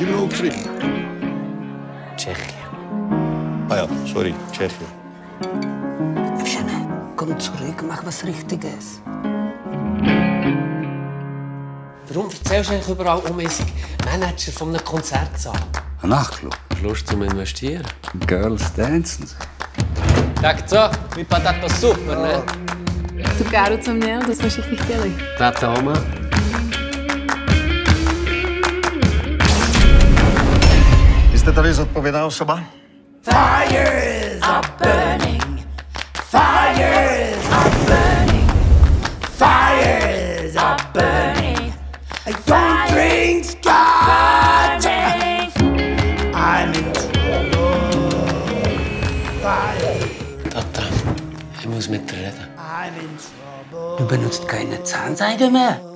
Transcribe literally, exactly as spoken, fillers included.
musimy ukryli. Czechia. Ah ja, sorry, Czechia. Evgenie, komm zurück, mach was Richtiges. Warum erzählst du eigentlich überall unmäßig Manager von einem Konzertsaal? Ein Nachtclub. Lust zum Investieren. Girls dancen. Tak co? Vypadá to super, ne? Cukáru, co měl, to jsme všichni chtěli. Táta, oma. Vy jste tady zodpovědná osoba? Fires are burning. Fires are burning. Fires are burning. I don't drink scotch. I'm in trouble. Fires. Tata, ich muss mitreden. Du benutzt keine Zahnseide mehr.